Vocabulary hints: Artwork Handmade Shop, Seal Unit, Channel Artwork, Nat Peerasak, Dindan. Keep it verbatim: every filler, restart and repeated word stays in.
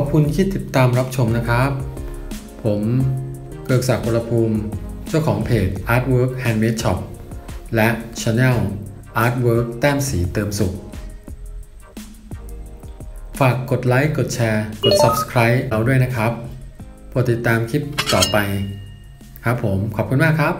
ขอบคุณที่ติดตามรับชมนะครับผมเกริกศักดิ์ วรภูมิเจ้าของเพจ Artwork Handmade Shop และ Channel Artwork แต้มสีเติมสุขฝากกดไลค์กดแชร์กด Subscribe เราด้วยนะครับโปรดติดตามคลิปต่อไปครับผมขอบคุณมากครับ